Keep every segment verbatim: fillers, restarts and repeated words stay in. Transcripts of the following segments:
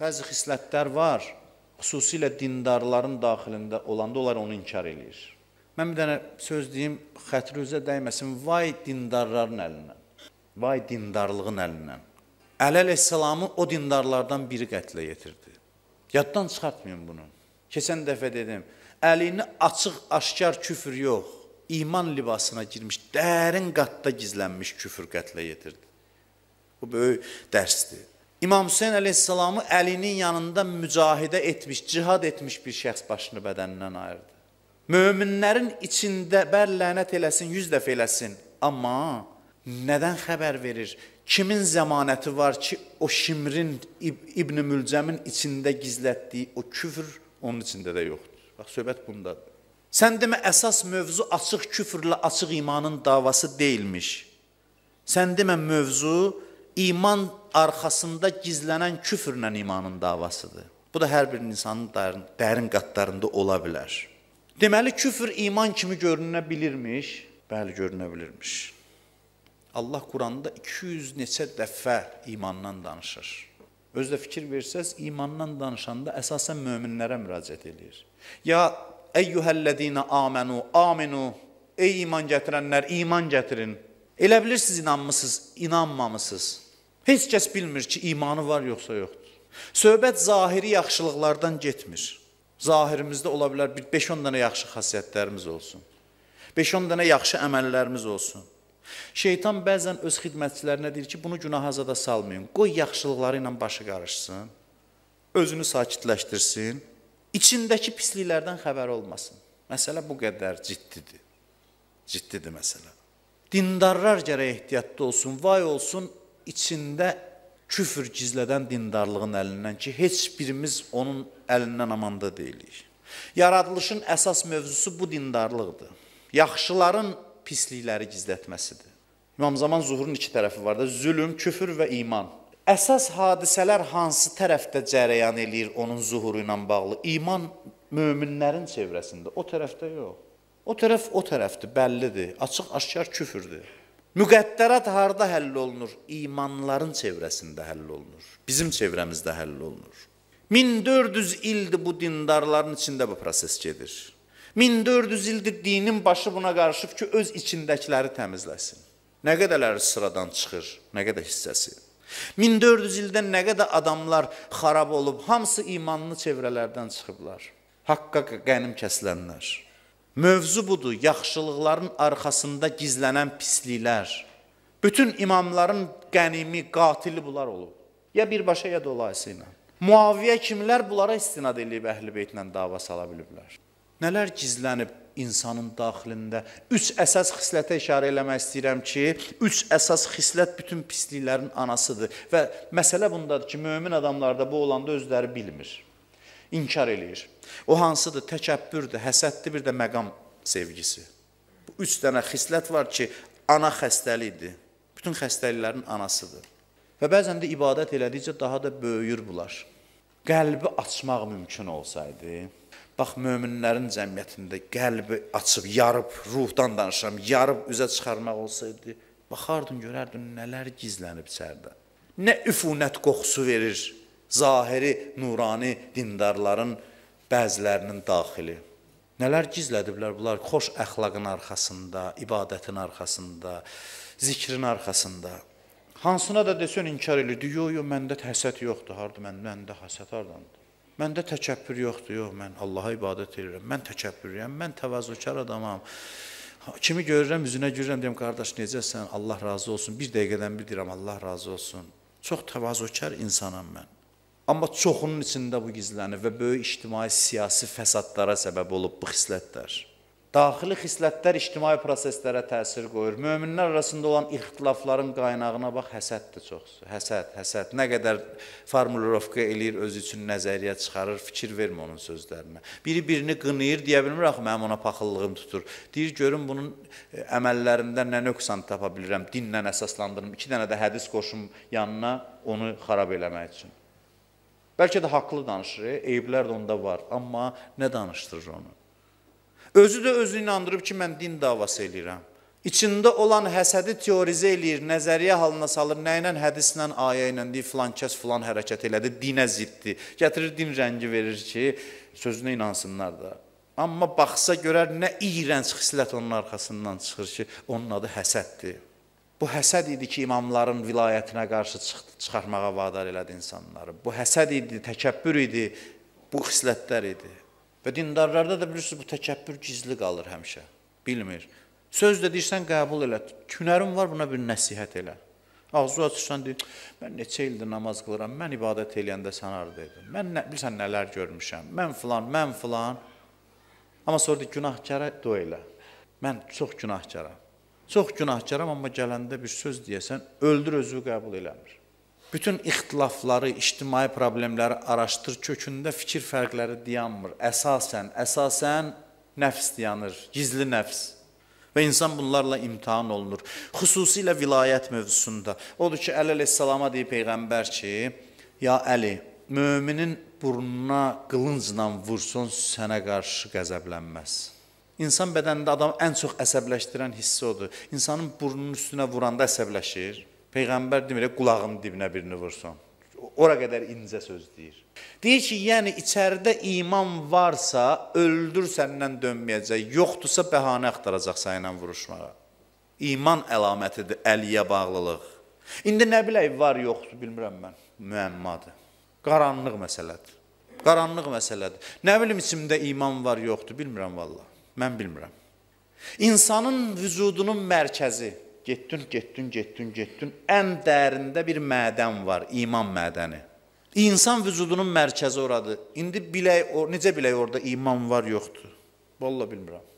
bəzi xislətlər var, xüsusilə dindarların daxilində olanda onlar onu inkar edir. Mən bir dənə söz deyim, xətrinizə dəyməsin, vay dindarların əlindən, vay dindarlığın əlindən. Əli əleyhissalamı o dindarlardan biri qətlə yetirdi. Yaddan çıxartmayın bunu. Keçən dəfə dedim, əlini açıq-aşkar küfür yox, iman libasına girmiş, dərin qatda gizlənmiş küfür qətlə yetirdi. Bu böyük dərsdir. İmam Hüseyn əleyhissalamı əlinin yanında mücahidə etmiş, cihad etmiş bir şəxs başını bədənindən ayırdı. Möminlərin içində bər lənət eləsin, yüz dəfə eləsin. Amma nədən xəbər verir? Kimin zəmanəti var ki, o Şimrin, İbn-i Mülcəmin içində gizlətdiyi o küfür onun içində də yoxdur. Bax, söhbət bundadır. Sən demə, əsas mövzu açıq küfürlə açıq imanın davası deyilmiş. Sən demə, mövzu iman arxasında gizlənən küfürlə imanın davasıdır. Bu da hər bir insanın dərin qatlarında ola bilər. Deməli, küfür iman kimi görünə bilirmiş. Bəli, görünə bilirmiş. Allah Quranda iki yüz neçə dəfə imandan danışır. Özdə fikir versəz, imandan danışanda əsasən möminlərə müraciət edir. Ya Eyyuhəllədinə amenu, aminu, ey iman gətirənlər, iman gətirin. Elə bilirsiniz, inanmısınız, inanmamışsınız. Heç kəs bilmir ki, imanı var yoxsa yoxdur. Söhbət zahiri yaxşılıqlardan getmir. Zahirimizdə ola bilər, beş on dənə yaxşı xasiyyətlərimiz olsun. beş on dənə yaxşı əməllərimiz olsun. Şeytan bəzən öz xidmətçilərinə deyir ki, bunu günaha zada salmayın. Qoy yaxşılıqları ilə başı qarışsın, özünü sakitləşdirsin, içindəki pisliklərdən xəbər olmasın. Məsələ bu qədər ciddidir. Ciddidir məsələ. Dindarlar gərək ehtiyatlı olsun, vay olsun içində küfür gizlədən dindarlığın əlindən ki, heç birimiz onun əlindən amanda deyilik. Yaradılışın əsas mövzusu bu dindarlıqdır. Yaxşıların pislikləri gizlətməsidir. İmam Zaman Zuhurun iki tərəfi var da, zülüm, küfür və iman. Əsas hadisələr hansı tərəfdə cərəyan eləyir onun zuhuru ilə bağlı? İman möminlərin çevrəsində, o tərəfdə yox. O tərəf o tərəfdir, bəllidir, açıq-aşkar küfürdür. Müqəddərat harada həll olunur? İmanların çevrəsində həll olunur, bizim çevrəmizdə həll olunur. min dörd yüz ildir bu dindarların içində bu proses gedir. min dörd yüz ildir dinin başı buna qarışıb ki, öz içindəkiləri təmizləsin. Nə qədərləri sıradan çıxır, nə qədər hissəsi. min dörd yüz ildə nə qədər adamlar xarab olub, hamısı imanlı çevrələrdən çıxıblar, haqqa qənim kəsilənlər. Mövzu budur, yaxşılıqların arxasında gizlənən pisliklər. Bütün imamların qənimi, qatili bunlar olub. Ya birbaşa, ya dolayısı ilə. Muaviyyə kimlər bunlara istinad edib, əhl-i beytlə dava sala biliblər. Nələr gizlənib insanın daxilində? Üç əsas xislətə işarə eləmək istəyirəm ki, üç əsas xislət bütün pisliklərin anasıdır. Və məsələ bundadır ki, mömin adamlarda bu olanda özləri bilmir. İnkar eləyir. O hansıdır? Təkəbbürdür, həsəddir, bir də məqam sevgisi. Bu üç dənə xislət var ki, ana xəstəlikdir. Bütün xəstəliklərin anasıdır. Və bəzən də ibadət elədikcə daha da böyüyür bunlar. Qəlbi açmaq mümkün olsaydı, bax, möminlərin cəmiyyətində qəlbi açıb, yarıb, ruhdan danışıram, yarıb üzə çıxarmaq olsaydı, baxardın, görərdin, nələr gizlənib içərdə. Nə üfunət qoxusu verir zahiri, nurani dindarların bəzilərinin daxili. Nələr gizlədiblər bunlar? Xoş əxlaqın arxasında, ibadətin arxasında, zikrin arxasında. Hansına da desən inkar edirdi, yox, yox, məndə həsət yoxdur, harada məndə həsət hardandır. Məndə təkəbbür yoxdur, yox, mən Allaha ibadət edirəm, mən təkəbbürlüyəm, mən təvazökar adamam. Kimi görürəm, üzünə görürəm, deyəm, qardaş, necəsən, Allah razı olsun, bir dəqiqədən bir deyirəm, Allah razı olsun. Çox təvazökar insanam mən. Amma çoxunun içində bu gizlənir və böyük ictimai-siyasi fəsadlara səbəb olub bu xislətlər. Daxili xislətlər ictimai proseslərə təsir qoyur. Möminlər arasında olan ixtilafların qaynağına bax, həsəddir çoxsu. Həsəd, həsəd. Nə qədər formulirovka eləyir, özü üçün nəzəriyyə çıxarır, fikir vermə onun sözlərinə. Biri birini qınıyır, deyə bilmir, axı, mənim ona paxıllığım tutur. Deyir, görün, bunun əməllərindən nə nöqsan tapa bilirəm, dinlə əsaslandırım, iki dənə də hədis qoşum yanına onu xarab eləmək üçün. Bəlkə də haqlı danışır, eyiblər də onda var, amma nə danışdırır onu? Özü də özü inandırıb ki, mən din davası eləyirəm. İçində olan həsədi teorizə eləyir, nəzəriyyə halına salır, nə ilə, hədislə, ayə ilə deyir, filan kəs filan hərəkət elədi, dinə ziddir. Gətirir, din rəngi verir ki, sözünə inansınlar da. Amma baxsa görər, nə iğrənc xislət onun arxasından çıxır ki, onun adı həsəddir. Bu həsəd idi ki, imamların vilayətinə qarşı çıxarmağa vadar elədi insanları. Bu həsəd idi, təkəbbür idi, bu xislətlər idi. Və dindarlarda da bilirsiniz, bu təkəbbür gizli qalır həmişə, bilmir. Söz də deyirsən, qəbul elə, künərin var, buna bir nəsihət elə. Ağzı açırsan, deyir, mən neçə ildir namaz qılıram, mən ibadət eləyəndə sən harda edin, mən bilirsən nələr görmüşəm, mən filan, mən filan. Amma sonra deyir, günahkara dua elə, mən çox günahkaram. Çox günahkaram, amma gələndə bir söz deyəsən, öldür özü qəbul eləmir. Bütün ixtilafları, ictimai problemləri araşdır, kökündə fikir fərqləri dayanmır. Əsasən, əsasən nəfs dayanır, gizli nəfs. Və insan bunlarla imtihan olunur. Xüsusilə vilayət mövzusunda. Odur ki, Əli əleyhissalama deyir Peyğəmbər ki, ya Əli, müminin burnuna qılıncla vursun, sənə qarşı qəzəblənməz. İnsan bədənində adam ən çox əsəbləşdirən hissi odur. İnsanın burnunun üstünə vuranda əsəbləşir. Peyğəmbər demir, qulağın dibinə birini vursun. Ora qədər incə söz deyir. Deyir ki, yəni içəridə iman varsa, öldür səndən dönməyəcək. Yoxdursa, bəhanə axtaracaq sənlə vuruşmağa. İman əlamətidir, əliyə bağlılıq. İndi nə bilək, var yoxdur, bilmirəm mən. Müəmmadır. Qaranlıq məsələdir. Qaranlıq məsələdir. Nə bilim, içimdə iman var, yoxdur, bilmirəm valla. Mən bilmirəm. İnsanın vücudunun mərkəzi, getdün, getdün, getdün, getdün, ən dərində bir mədən var, iman mədəni. İnsan vücudunun mərkəzi oradır. İndi necə bilək orada iman var, yoxdur? Vallahi bilmirəm.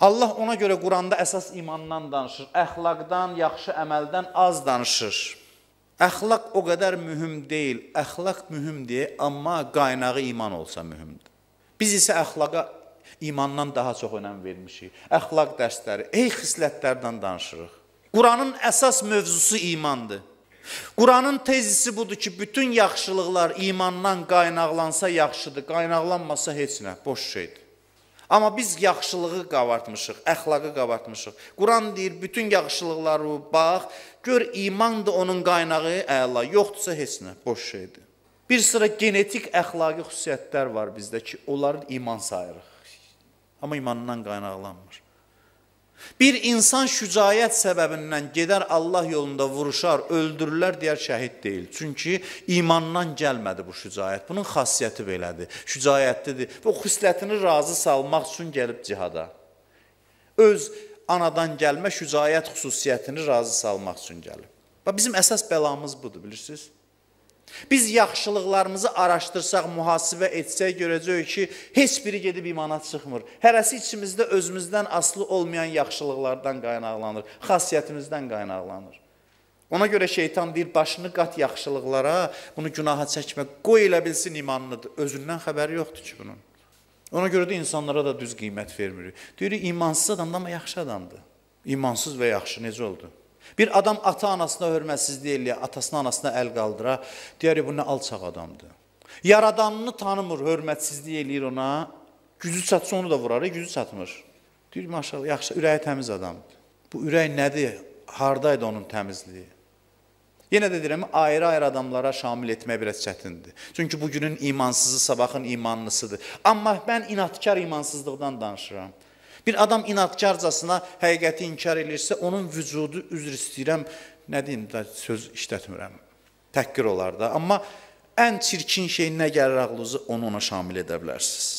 Allah ona görə Quranda əsas imandan danışır, əxlaqdan, yaxşı əməldən az danışır. Əxlaq o qədər mühüm deyil, əxlaq mühümdir, amma qaynağı iman olsa mühümdir. Biz isə əxlaqa İmandan daha çox önəm vermişik. Əxlaq dərsləri, ey xislətlərdən danışırıq. Quranın əsas mövzusu imandır. Quranın tezisi budur ki, bütün yaxşılıqlar imandan qaynaqlansa yaxşıdır, qaynaqlanmasa heç nə, boş şeydir. Amma biz yaxşılığı qabartmışıq, əxlaqı qabartmışıq. Quran deyir, bütün yaxşılıqları bax, gör imandır onun qaynağı, əla, yoxdursa heç nə, boş şeydir. Bir sıra genetik əxlaqi xüsusiyyətlər var bizdə ki, onları iman sayırıq. Amma imandan qaynaqlanmır. Bir insan şücaət səbəbindən gedər Allah yolunda vuruşar, öldürürlər, deyər şəhid deyil. Çünki imandan gəlmədi bu şücaət. Bunun xasiyyəti belədir, şücaətlidir. Bu xüslətini razı salmaq üçün gəlib cihada. Öz anadan gəlmə şücaət xüsusiyyətini razı salmaq üçün gəlib. Bizim əsas bəlamız budur, bilirsiniz? Biz yaxşılıqlarımızı araşdırsaq, mühasibə etsək, görəcəyik ki, heç biri gedib imana çıxmır. Hərəsi içimizdə özümüzdən asılı olmayan yaxşılıqlardan qaynaqlanır, xasiyyətimizdən qaynaqlanır. Ona görə şeytan deyir, başını qat yaxşılıqlara, bunu günaha çəkmə, qoy elə bilsin imanlıdır. Özündən xəbəri yoxdur ki bunun. Ona görə də insanlara da düz qiymət vermirik. Deyirik, imansız adamdır, amma yaxşı adamdır. İmansız və yaxşı necə oldu? Bir adam ata-anasına hörmətsizlik eləyir, atasına-anasına əl qaldıra, deyər, bu nə alçaq adamdır. Yaradanını tanımır, hörmətsizlik eləyir ona, gücü çatsa onu da vurar, gücü çatmır. Deyir, maşallah, yaxşı, ürəyi təmiz adamdır. Bu ürək nədir, haradaydı onun təmizliyi? Yenə də deyirəm, ayrı-ayrı adamlara şamil etmək biraz çətindir. Çünki bugünün imansızı sabahın imanlısıdır. Amma mən inatkar imansızlıqdan danışıram. Bir adam inatkarcasına həqiqəti inkar edirsə, onun vücudu üzr istəyirəm, nə deyim, söz işlətmirəm, təhqir olar da. Amma ən çirkin şey nə gəlir ağlınıza, onu ona şamil edə bilərsiniz.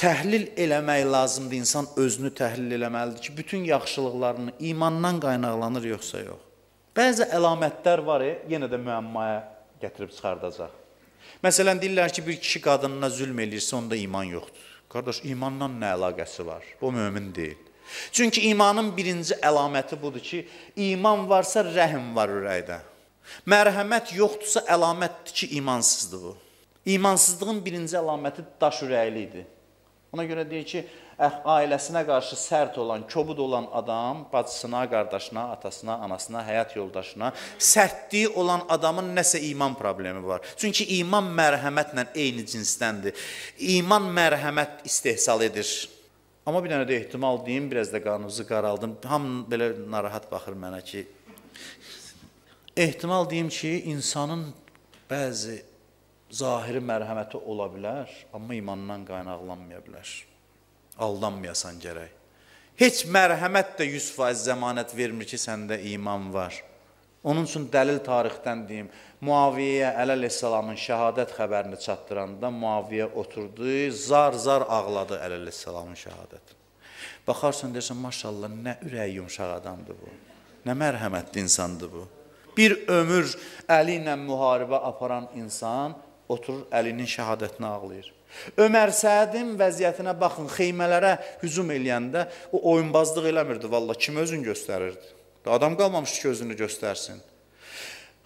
Təhlil eləmək lazımdır, insan özünü təhlil eləməlidir ki, bütün yaxşılıqlarını imandan qaynaqlanır, yoxsa yox. Bəzi əlamətlər var, yenə də müəmmaya gətirib çıxardacaq. Məsələn, deyirlər ki, bir kişi qadınına zülm eləyirsə, onda iman yoxdur. Qardaş, imandan nə əlaqəsi var? O mömin deyil. Çünki imanın birinci əlaməti budur ki, iman varsa rəhm var ürəkdə. Mərhəmət yoxdursa əlamətdir ki, imansızdır bu. İmansızlığın birinci əlaməti daş ürəklidir. Ona görə deyir ki, ailəsinə qarşı sərt olan, kobud olan adam, bacısına, qardaşına, atasına, anasına, həyat yoldaşına, sərtliyi olan adamın nəsə iman problemi var. Çünki iman mərhəmətlə eyni cinsdəndir. İman mərhəmət istehsal edir. Amma bir dənə də ehtimal deyim, biraz da qanunuzu qaraldım. Hamı belə narahat baxır mənə ki, ehtimal deyim ki, insanın bəzi zahiri mərhəməti ola bilər, amma imandan qaynaqlanmaya bilər. Aldanmayasan gərək. Heç mərhəmət də yüz faiz zəmanət vermir ki, səndə iman var. Onun üçün dəlil tarixdən deyim, Muaviyə əleyhissalamın şəhadət xəbərini çatdıranda Muaviyə oturdu, zar-zar ağladı əleyhissalamın şəhadətini. Baxarsan, deyirsən, maşallah, nə ürək yumşaq adamdır bu, nə mərhəmətli insandır bu. Bir ömür Əli ilə müharibə aparan insan oturur, Əlinin şəhadətini ağlayır. Ömər Sədin vəziyyətinə baxın, xeymələrə hücum eləyəndə o oyunbazlıq eləmirdi, valla kim özünü göstərirdi? Adam qalmamışdı ki, özünü göstərsin.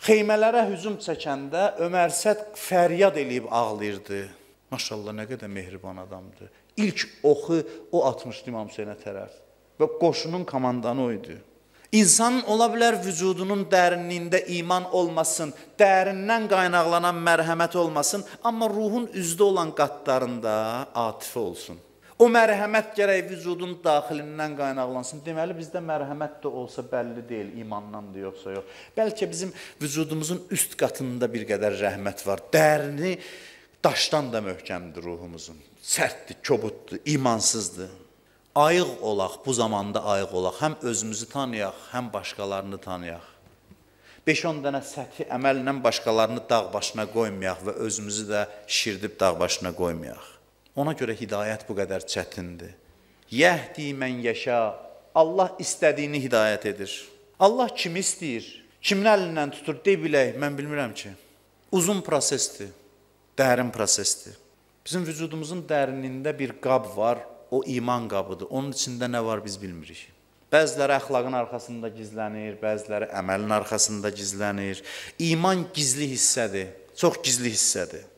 Xeymələrə hücum çəkəndə Ömər Səd fəryad eləyib ağlayırdı. Maşallah, nə qədər mehriban adamdır. İlk oxu o atmışdı İmam Hüseynə tərəf. Və qoşunun komandanı oydu. İnsanın ola bilər vücudunun dərinliyində iman olmasın, dərindən qaynaqlanan mərhəmət olmasın, amma ruhun üzdə olan qatlarında atifə olsun. O mərhəmət gərək vücudun daxilindən qaynaqlansın. Deməli, bizdə mərhəmət də olsa bəlli deyil, imandan da yoxsa yox. Bəlkə bizim vücudumuzun üst qatında bir qədər rəhmət var. Dərini daşdan da möhkəmdir ruhumuzun. Sərtdir, kobuddur, imansızdır. Ayıq olaq, bu zamanda ayıq olaq. Həm özümüzü tanıyaq, həm başqalarını tanıyaq. beş on dənə səthi əməllə başqalarını dağ başına qoymayaq və özümüzü də şişirdib dağ başına qoymayaq. Ona görə hidayət bu qədər çətindir. Yəhdi mən yaşa, Allah istədiyini hidayət edir. Allah kimi istəyir, kimin əlindən tutur, dey bilək, mən bilmirəm ki. Uzun prosesdir, dərin prosesdir. Bizim vücudumuzun dərinliyində bir qab var, o iman qabıdır. Onun içində nə var biz bilmirik. Bəziləri əxlaqın arxasında gizlənir, bəziləri əməlin arxasında gizlənir. İman gizli hissədir, çox gizli hissədir.